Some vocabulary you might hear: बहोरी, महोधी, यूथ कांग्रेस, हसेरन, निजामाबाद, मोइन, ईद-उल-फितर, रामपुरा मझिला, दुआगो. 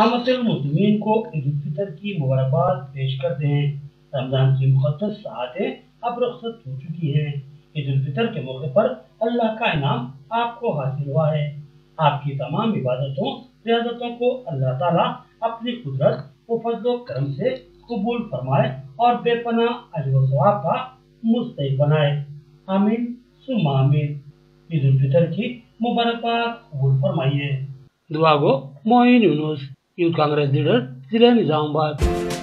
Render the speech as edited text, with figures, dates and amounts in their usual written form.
आमतौर मुस्लिमीन को ईद-उल-फितर की मुबारकबाद पेश करते हैं। रमजान की मुकद्दस सातें अब रुखसत हो चुकी हैं। ईद-उल-फितर के मौके पर अल्लाह का इनाम आपको हासिल हुआ है। आपकी तमाम इबादतों रियाजतों को अल्लाह ताला अपनी कुदरत व फजल व करम से कबूल फरमाए और बेपनाह अज्र व सवाब का मुस्तहिक बनाए। आमीन सुम्मा आमीन। ईद-उल-फितर की मुबारकबाद कबूल फरमाइए। दुआगो मोइन यूथ कांग्रेस लीडर जिला निजामाबाद।